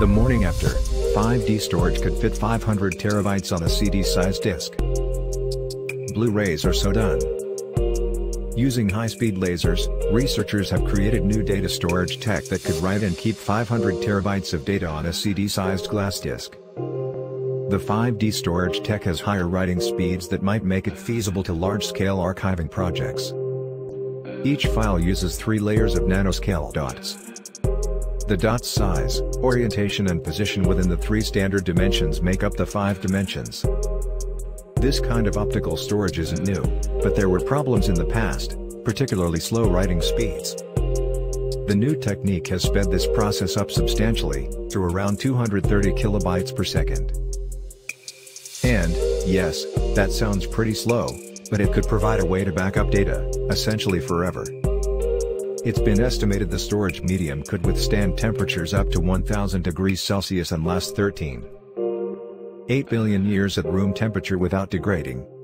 The morning after, 5D storage could fit 500 terabytes on a CD-sized disc. Blu-rays are so done. Using high-speed lasers, researchers have created new data storage tech that could write and keep 500 terabytes of data on a CD-sized glass disk. The 5D storage tech has higher writing speeds that might make it feasible to large-scale archiving projects. Each file uses 3 layers of nanoscale dots. The dot's size, orientation and position within the 3 standard dimensions make up the 5 dimensions. This kind of optical storage isn't new, but there were problems in the past, particularly slow writing speeds. The new technique has sped this process up substantially, to around 230 kilobytes per second. And, yes, that sounds pretty slow, but it could provide a way to back up data, essentially forever. It's been estimated the storage medium could withstand temperatures up to 1000 degrees Celsius and last 13.8 billion years at room temperature without degrading.